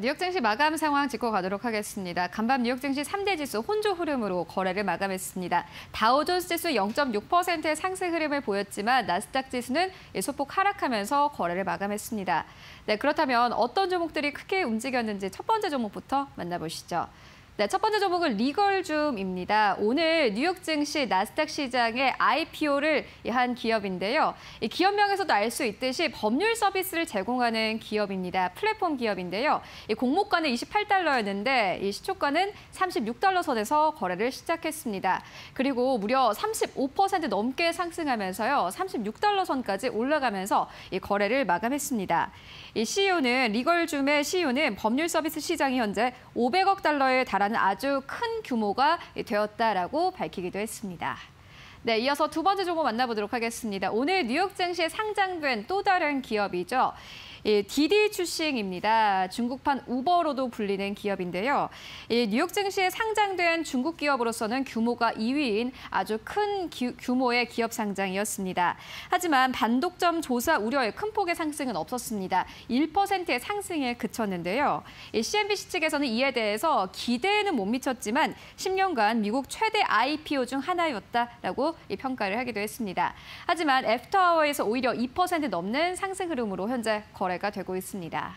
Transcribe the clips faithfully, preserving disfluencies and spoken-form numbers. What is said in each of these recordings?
뉴욕증시 마감 상황 짚고 가도록 하겠습니다. 간밤 뉴욕증시 삼 대 지수 혼조 흐름으로 거래를 마감했습니다. 다우존스 지수 영 점 육 퍼센트의 상승 흐름을 보였지만 나스닥 지수는 소폭 하락하면서 거래를 마감했습니다. 네, 그렇다면 어떤 종목들이 크게 움직였는지 첫 번째 종목부터 만나보시죠. 네, 첫 번째 종목은 리걸줌입니다. 오늘 뉴욕 증시 나스닥 시장에 아이피오를 한 기업인데요. 이 기업명에서도 알 수 있듯이 법률 서비스를 제공하는 기업입니다. 플랫폼 기업인데요. 이 공모가는 이십팔 달러였는데 이 시초가는 삼십육 달러 선에서 거래를 시작했습니다. 그리고 무려 삼십오 퍼센트 넘게 상승하면서요. 삼십육 달러 선까지 올라가면서 이 거래를 마감했습니다. 이 씨이오는 리걸줌의 씨이오는 법률 서비스 시장이 현재 오백억 달러에 달합니다. 아주 큰 규모가 되었다라고 밝히기도 했습니다. 네, 이어서 두 번째 종목 만나보도록 하겠습니다. 오늘 뉴욕 증시에 상장된 또 다른 기업이죠. 예, 디디 추싱입니다. 중국판 우버로도 불리는 기업인데요. 예, 뉴욕 증시에 상장된 중국 기업으로서는 규모가 이 위인 아주 큰 기, 규모의 기업 상장이었습니다. 하지만 반독점 조사 우려에 큰 폭의 상승은 없었습니다. 일 퍼센트의 상승에 그쳤는데요. 예, 씨엔비씨 측에서는 이에 대해서 기대에는 못 미쳤지만 십 년간 미국 최대 아이피오 중 하나였다라고 이 평가를 하기도 했습니다. 하지만 애프터아워에서 오히려 이 퍼센트 넘는 상승 흐름으로 현재 거래 거래가 되고 있습니다.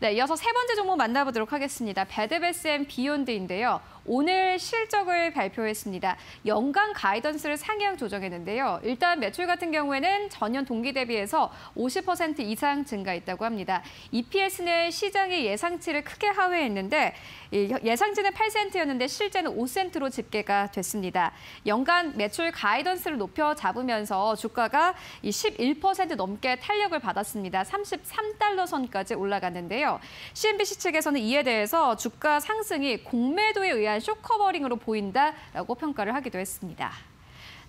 네, 이어서 세 번째 종목 만나보도록 하겠습니다. 배드 배스 앤 비욘드인데요. 오늘 실적을 발표했습니다. 연간 가이던스를 상향 조정했는데요. 일단 매출 같은 경우에는 전년 동기 대비해서 오십 퍼센트 이상 증가했다고 합니다. 이피에스는 시장의 예상치를 크게 하회했는데 예상치는 팔 센트였는데 실제는 오 센트로 집계가 됐습니다. 연간 매출 가이던스를 높여 잡으면서 주가가 십일 퍼센트 넘게 탄력을 받았습니다. 삼십삼 달러 선까지 올라갔는데요. 씨엔비씨 측에서는 이에 대해서 주가 상승이 공매도에 의한 쇼커버링으로 보인다라고 평가를 하기도 했습니다.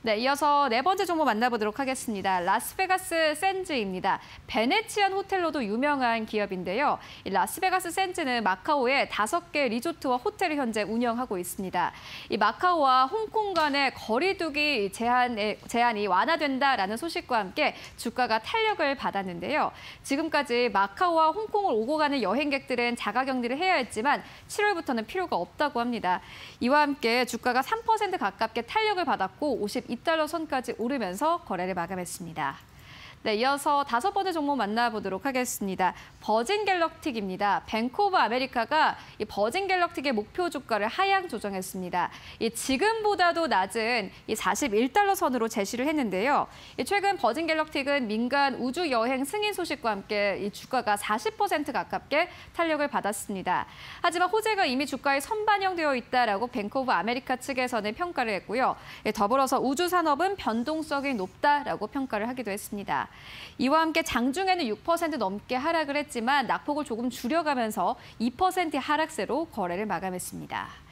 네, 이어서 네 번째 종목 만나보도록 하겠습니다. 라스베가스 샌즈입니다. 베네치안 호텔로도 유명한 기업인데요. 이 라스베가스 샌즈는 마카오에 다섯 개 리조트와 호텔을 현재 운영하고 있습니다. 이 마카오와 홍콩 간의 거리두기 제한에, 제한이 완화된다라는 소식과 함께 주가가 탄력을 받았는데요. 지금까지 마카오와 홍콩을 오고 가는 여행객들은 자가격리를 해야 했지만 칠월부터는 필요가 없다고 합니다. 이와 함께 주가가 삼 퍼센트 가깝게 탄력을 받았고 오십이 달러 선까지 오르면서 거래를 마감했습니다. 네, 이어서 다섯 번째 종목 만나보도록 하겠습니다. 버진 갤럭틱입니다. 뱅크 오브 아메리카가 이 버진 갤럭틱의 목표 주가를 하향 조정했습니다. 이 지금보다도 낮은 이 사십일 달러 선으로 제시를 했는데요. 이 최근 버진 갤럭틱은 민간 우주 여행 승인 소식과 함께 이 주가가 사십 퍼센트 가깝게 탄력을 받았습니다. 하지만 호재가 이미 주가에 선반영되어 있다라고 뱅크 오브 아메리카 측에서는 평가를 했고요. 더불어서 우주 산업은 변동성이 높다라고 평가를 하기도 했습니다. 이와 함께 장중에는 육 퍼센트 넘게 하락을 했지만 낙폭을 조금 줄여가면서 이 퍼센트 하락세로 거래를 마감했습니다.